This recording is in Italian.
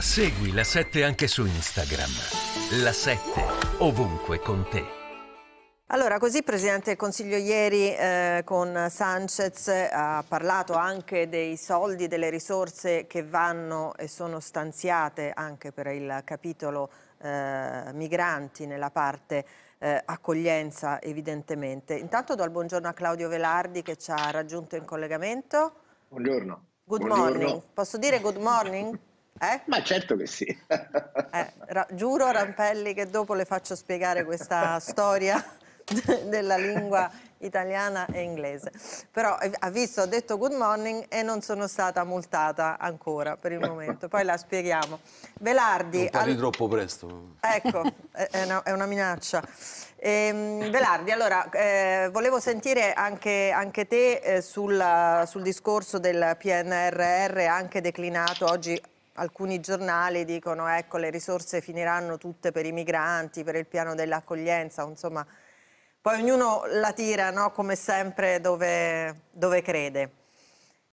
Segui la 7 anche su Instagram. La 7 ovunque con te. Allora, così il Presidente del Consiglio ieri con Sanchez ha parlato anche dei soldi, delle risorse che vanno e sono stanziate anche per il capitolo migranti nella parte accoglienza, evidentemente. Intanto do il buongiorno a Claudio Velardi che ci ha raggiunto in collegamento. Buongiorno. Good morning. Posso dire good morning? Ma certo che sì. Giuro, Rampelli, che dopo le faccio spiegare questa storia della lingua italiana e inglese, però ha visto, ho detto good morning e non sono stata multata ancora per il momento, poi la spieghiamo. Velardi, non parli troppo presto, ecco, è una minaccia. Velardi, allora volevo sentire anche te sul discorso del PNRR, anche declinato oggi. Alcuni giornali dicono, ecco, le risorse finiranno tutte per i migranti, per il piano dell'accoglienza, insomma. Poi ognuno la tira, no? Come sempre, dove crede.